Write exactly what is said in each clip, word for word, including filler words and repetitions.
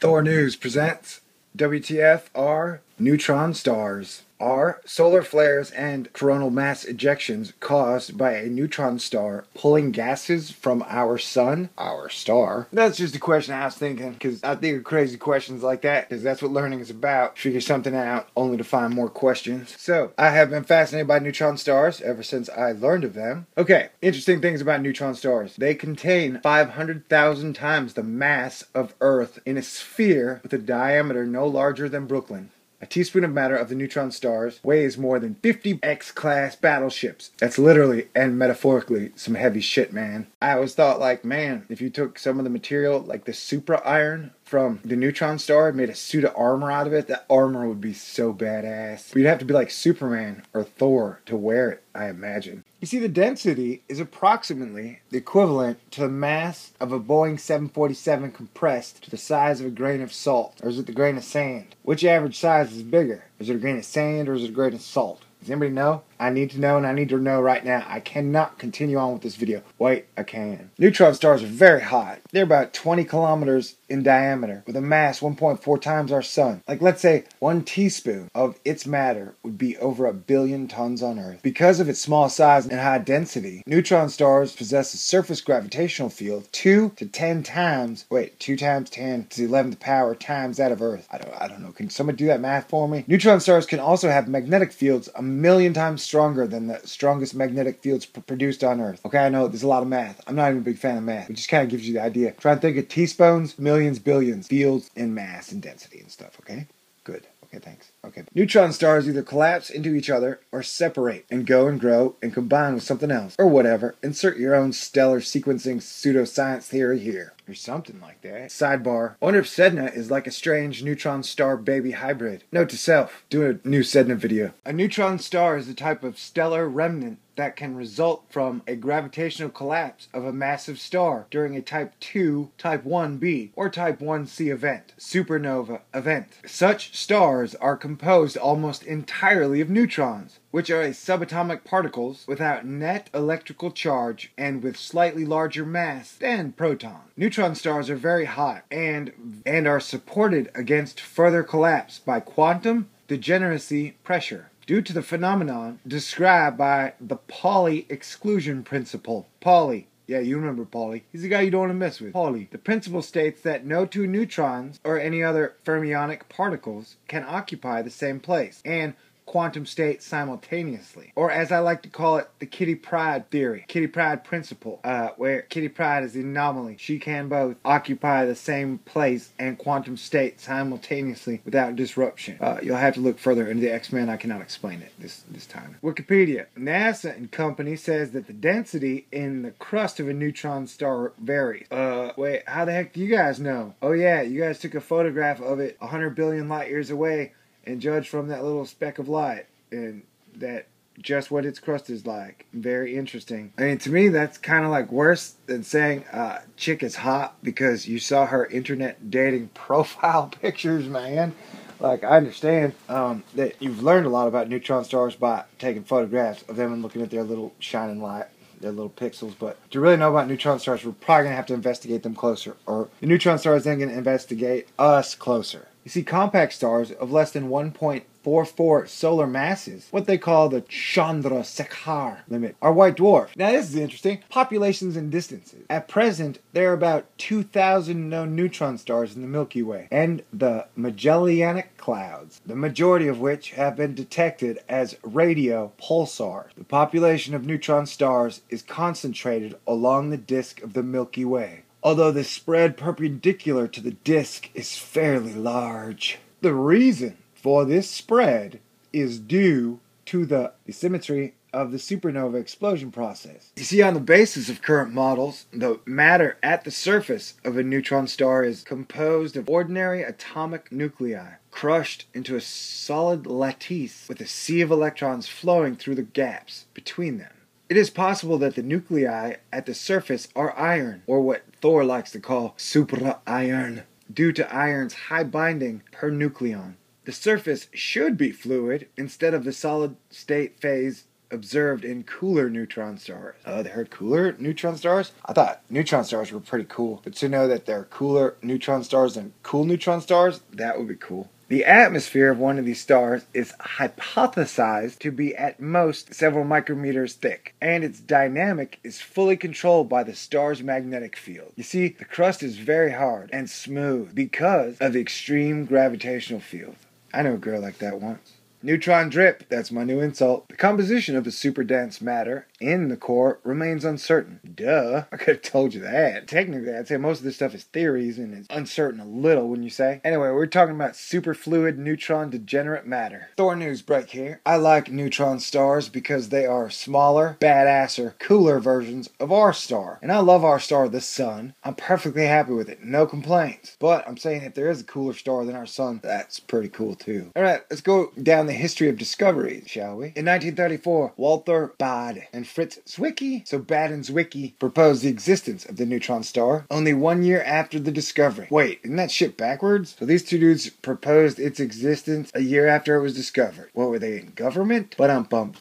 Thor News presents W T F are neutron stars. Are solar flares and coronal mass ejections caused by a neutron star pulling gases from our sun, our star? That's just a question I was thinking, because I think of crazy questions like that, because that's what learning is about. Figure something out, only to find more questions. So, I have been fascinated by neutron stars ever since I learned of them. Okay, interesting things about neutron stars. They contain five hundred thousand times the mass of Earth in a sphere with a diameter no larger than Brooklyn. A teaspoon of matter of the neutron stars weighs more than fifty X-class battleships. That's literally and metaphorically some heavy shit, man. I always thought, like, man, if you took some of the material, like the supra iron from the neutron star, made a suit of armor out of it, that armor would be so badass. But you'd have to be like Superman or Thor to wear it, I imagine. You see, the density is approximately the equivalent to the mass of a Boeing seven forty-seven compressed to the size of a grain of salt. Or is it the grain of sand? Which average size is bigger? Is it a grain of sand or is it a grain of salt? Does anybody know? I need to know, and I need to know right now. I cannot continue on with this video. Wait, I can. Neutron stars are very hot. They're about twenty kilometers in diameter with a mass one point four times our sun. Like, let's say one teaspoon of its matter would be over a billion tons on Earth. Because of its small size and high density, neutron stars possess a surface gravitational field two to ten times, wait, two times ten to the eleventh power times that of Earth. I don't, I don't know. Can someone do that math for me? Neutron stars can also have magnetic fields a million times stronger than the strongest magnetic fields pr produced on Earth. Okay, I know there's a lot of math. I'm not even a big fan of math. It just kind of gives you the idea. Try and think of teaspoons, millions, billions, fields, and mass and density and stuff, okay? Good. Okay, thanks. Okay. Neutron stars either collapse into each other or separate and go and grow and combine with something else or whatever. Insert your own stellar sequencing pseudoscience theory here. Or something like that. Sidebar. I wonder if Sedna is like a strange neutron star baby hybrid. Note to self. Do a new Sedna video. A neutron star is a type of stellar remnant that can result from a gravitational collapse of a massive star during a type two, type one B, or type one C event, supernova event. Such stars are composed almost entirely of neutrons, which are subatomic particles without net electrical charge and with slightly larger mass than protons. Neutron stars are very hot and, and are supported against further collapse by quantum degeneracy pressure, due to the phenomenon described by the Pauli exclusion principle. Pauli. Yeah, you remember Pauli. He's the guy you don't want to mess with. Pauli. The principle states that no two neutrons or any other fermionic particles can occupy the same place and quantum state simultaneously. Or as I like to call it, the Kitty Pryde theory. Kitty Pryde principle. Uh, where Kitty Pryde is the anomaly. She can both occupy the same place and quantum state simultaneously without disruption. Uh, you'll have to look further into the X-Men. I cannot explain it this, this time. Wikipedia. NASA and company says that the density in the crust of a neutron star varies. Uh, wait, how the heck do you guys know? Oh yeah, you guys took a photograph of it one hundred billion light years away and judge from that little speck of light, and that just what its crust is like. Very interesting. I mean, to me, that's kind of like worse than saying uh, chick is hot because you saw her internet dating profile pictures, man. Like, I understand um, that you've learned a lot about neutron stars by taking photographs of them and looking at their little shining light, their little pixels, but to really know about neutron stars, we're probably going to have to investigate them closer, or the neutron stars then going to investigate us closer. You see, compact stars of less than one point four four solar masses, what they call the Chandrasekhar limit, are white dwarfs. Now this is interesting. Populations and distances. At present, there are about two thousand known neutron stars in the Milky Way and the Magellanic Clouds, the majority of which have been detected as radio pulsars. The population of neutron stars is concentrated along the disk of the Milky Way, although the spread perpendicular to the disk is fairly large. The reason for this spread is due to the asymmetry of the supernova explosion process. You see, on the basis of current models, the matter at the surface of a neutron star is composed of ordinary atomic nuclei, crushed into a solid lattice with a sea of electrons flowing through the gaps between them. It is possible that the nuclei at the surface are iron, or what Thor likes to call supra-iron, due to iron's high binding per nucleon. The surface should be fluid instead of the solid state phase observed in cooler neutron stars. Oh, they heard cooler neutron stars? I thought neutron stars were pretty cool. But to know that there are cooler neutron stars than cool neutron stars, that would be cool. The atmosphere of one of these stars is hypothesized to be at most several micrometers thick, and its dynamic is fully controlled by the star's magnetic field. You see, the crust is very hard and smooth because of the extreme gravitational field. I knew a girl like that once. Neutron drip, that's my new insult. The composition of the super dense matter in the core remains uncertain. Duh, I could have told you that. Technically, I'd say most of this stuff is theories and it's uncertain a little, wouldn't you say? Anyway, we're talking about superfluid neutron degenerate matter. Thor News break here. I like neutron stars because they are smaller, badasser, cooler versions of our star. And I love our star, the sun. I'm perfectly happy with it, no complaints. But I'm saying if there is a cooler star than our sun, that's pretty cool too. Alright, let's go down the history of discoveries, shall we? In nineteen thirty-four, Walter Baade and Fritz Zwicky, so Baade and Zwicky, proposed the existence of the neutron star only one year after the discovery. Wait, isn't that shit backwards? So these two dudes proposed its existence a year after it was discovered. What were they, in government? Ba-dum-bum.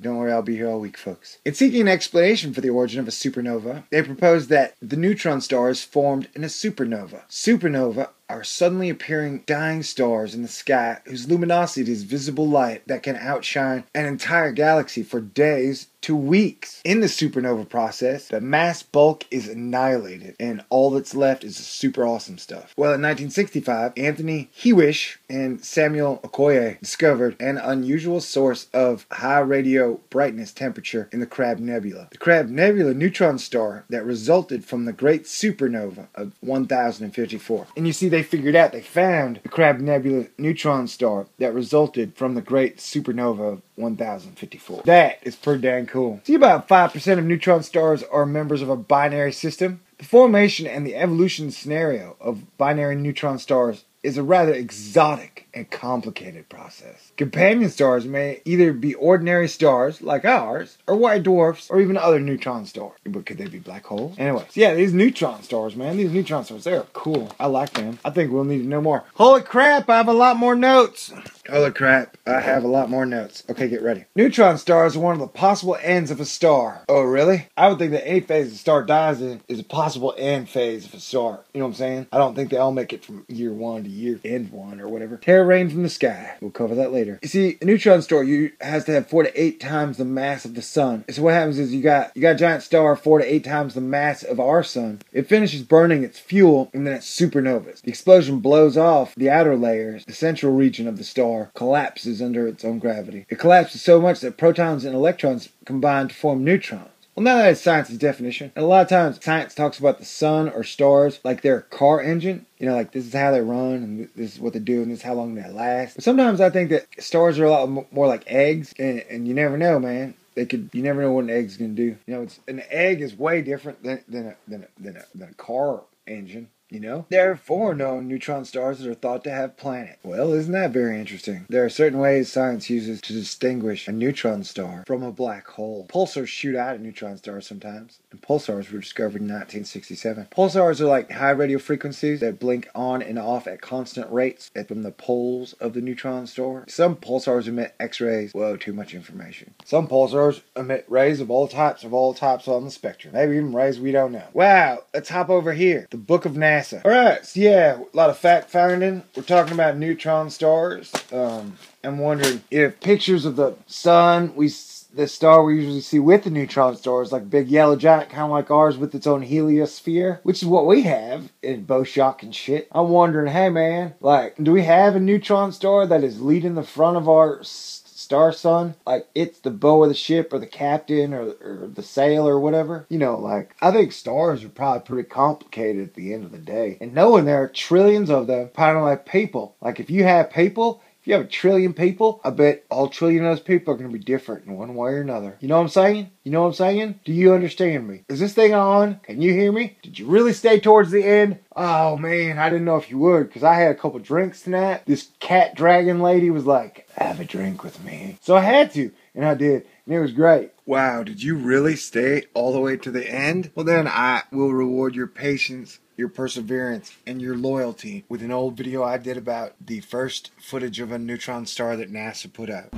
Don't worry, I'll be here all week, folks. In seeking an explanation for the origin of a supernova, they proposed that the neutron star is formed in a supernova. Supernova are suddenly appearing dying stars in the sky whose luminosity is visible light that can outshine an entire galaxy for days to weeks. In the supernova process, the mass bulk is annihilated, and all that's left is super awesome stuff. Well, in nineteen sixty-five, Anthony Hewish and Samuel Okoye discovered an unusual source of high radio brightness temperature in the Crab Nebula. The Crab Nebula neutron star that resulted from the great supernova of one thousand fifty-four. And you see, they figured out, they found the Crab Nebula neutron star that resulted from the great supernova of one thousand fifty-four. That is pretty dang cool. See, about five percent of neutron stars are members of a binary system. The formation and the evolution scenario of binary neutron stars is a rather exotic and complicated process. Companion stars may either be ordinary stars, like ours, or white dwarfs, or even other neutron stars. But could they be black holes? Anyways, yeah, these neutron stars, man, these neutron stars, they are cool. I like them. I think we'll need to know more. Holy crap, I have a lot more notes! Holy crap, I have a lot more notes. Okay, get ready. Neutron stars are one of the possible ends of a star. Oh, really? I would think that any phase a star dies in is a possible end phase of a star. You know what I'm saying? I don't think they all make it from year one to year end one or whatever. Tear rain from the sky. We'll cover that later. You see, a neutron star you has to have four to eight times the mass of the sun. So what happens is you got you got a giant star four to eight times the mass of our sun. It finishes burning its fuel and then it supernovas. The explosion blows off the outer layers. The central region of the star collapses under its own gravity. It collapses so much that protons and electrons combine to form neutrons. Well, now that is science's definition, and a lot of times science talks about the sun or stars like they're a car engine. You know, like, this is how they run, and this is what they do, and this is how long they last. But sometimes I think that stars are a lot more like eggs, and, and you never know, man. They could, you never know what an egg's going to do. You know, it's, an egg is way different than, than, a, than, a, than, a, than a car engine. You know? There are four known neutron stars that are thought to have planets. Well, isn't that very interesting? There are certain ways science uses to distinguish a neutron star from a black hole. Pulsars shoot out at neutron stars sometimes, and pulsars were discovered in nineteen sixty-seven. Pulsars are like high radio frequencies that blink on and off at constant rates at from the poles of the neutron star. Some pulsars emit X-rays. Whoa, too much information. Some pulsars emit rays of all types of all types on the spectrum. Maybe even rays we don't know. Wow, let's hop over here. The Book of NASA. Alright, so yeah, a lot of fact finding. We're talking about neutron stars. Um, I'm wondering if pictures of the sun, we the star we usually see with the neutron stars, like a big yellow giant, kind of like ours with its own heliosphere, which is what we have in Boshock and shit. I'm wondering, hey man, like, do we have a neutron star that is leading the front of our star sun? Like, it's the bow of the ship or the captain or, or the sail or whatever. You know, like, I think stars are probably pretty complicated at the end of the day. And knowing there are trillions of them, kind of like people. Like, if you have people, if you have a trillion people, I bet all trillion of those people are going to be different in one way or another. You know what I'm saying? You know what I'm saying? Do you understand me? Is this thing on? Can you hear me? Did you really stay towards the end? Oh man, I didn't know if you would, because I had a couple drinks tonight. This cat dragon lady was like, have a drink with me. So I had to, and I did, and it was great. Wow, did you really stay all the way to the end? Well then, I will reward your patience, your perseverance, and your loyalty with an old video I did about the first footage of a neutron star that NASA put out.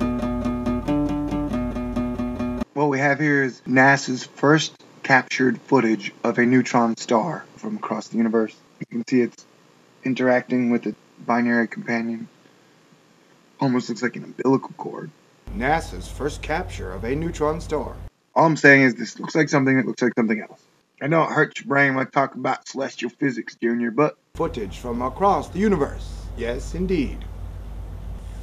we have here is NASA's first captured footage of a neutron star from across the universe. You can see it's interacting with its binary companion. Almost looks like an umbilical cord. NASA's first capture of a neutron star. All I'm saying is this looks like something that looks like something else. I know it hurts your brain when I talk about celestial physics, Junior, but... Footage from across the universe. Yes, indeed.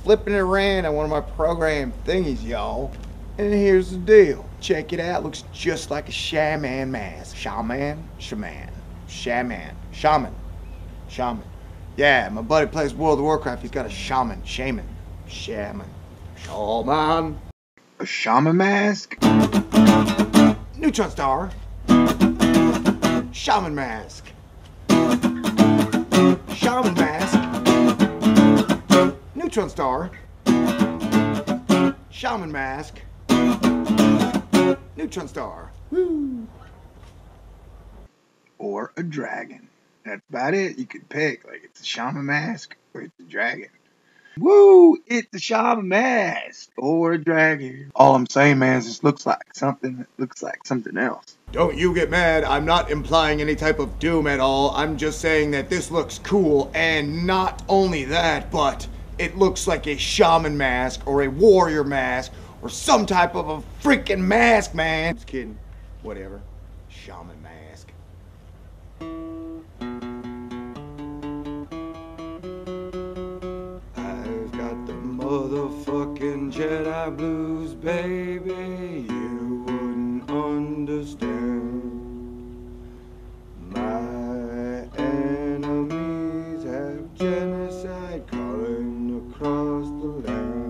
Flipping it around on one of my program thingies, y'all. And here's the deal. Check it out. Looks just like a shaman mask. Shaman? Shaman. Shaman. Shaman. Shaman. Yeah, my buddy plays World of Warcraft. He's got a shaman. Shaman. Shaman. Shaman. A shaman mask? Neutron star. Shaman mask. Shaman mask. Neutron star. Shaman mask. Neutron star. Woo. Or a dragon. That's about it. You could pick. Like, it's a shaman mask or it's a dragon. Woo! It's a shaman mask or a dragon. All I'm saying, man, is this looks like something that looks like something else. Don't you get mad. I'm not implying any type of doom at all. I'm just saying that this looks cool, and not only that, but it looks like a shaman mask or a warrior mask or some type of a freaking mask, man. Just kidding. Whatever. Shaman mask. Motherfucking Jedi blues, baby, you wouldn't understand. My enemies have genocide calling across the land.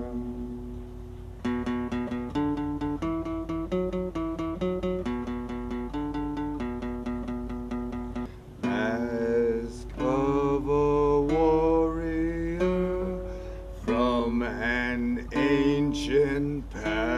Mask of a warrior. An ancient past.